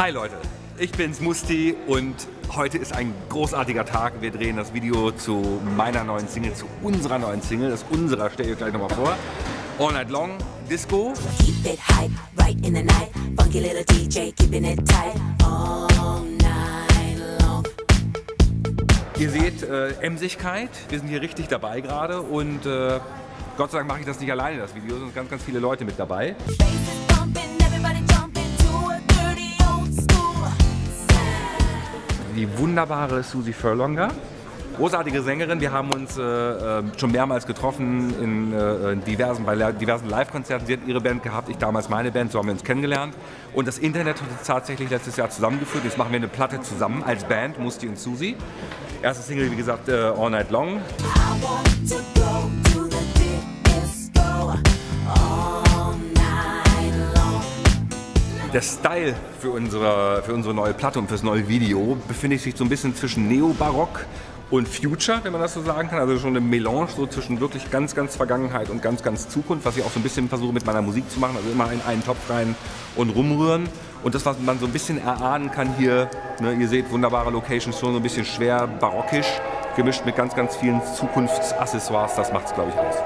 Hi Leute, ich bin's Mousse T. und heute ist ein großartiger Tag. Wir drehen das Video zu meiner neuen Single, zu unserer neuen Single. Das unserer stelle ich euch gleich nochmal vor. All Night Long Disco. Keep it hype, right in the night. Funky little DJ, keeping it tight. All night long. Ihr seht Emsigkeit. Wir sind hier richtig dabei gerade und Gott sei Dank mache ich das nicht alleine, das Video. Es sind ganz, ganz viele Leute mit dabei. Die wunderbare Susie Furlonger, großartige Sängerin. Wir haben uns schon mehrmals getroffen bei diversen Live-Konzerten. Sie hat ihre Band gehabt, ich damals meine Band, so haben wir uns kennengelernt. Und das Internet hat uns tatsächlich letztes Jahr zusammengeführt. Jetzt machen wir eine Platte zusammen als Band, Mousse T. und Susie. Erste Single, wie gesagt, All Night Long. Der Style für unsere neue Platte und fürs neue Video befindet sich so ein bisschen zwischen Neobarock und Future, wenn man das so sagen kann. Also schon eine Melange so zwischen wirklich ganz, ganz Vergangenheit und ganz, ganz Zukunft, was ich auch so ein bisschen versuche mit meiner Musik zu machen. Also immer in einen Topf rein und rumrühren. Und das, was man so ein bisschen erahnen kann hier, ne, ihr seht wunderbare Locations, schon so ein bisschen schwer barockisch, gemischt mit ganz, ganz vielen Zukunftsaccessoires. Das macht's, glaube ich, aus.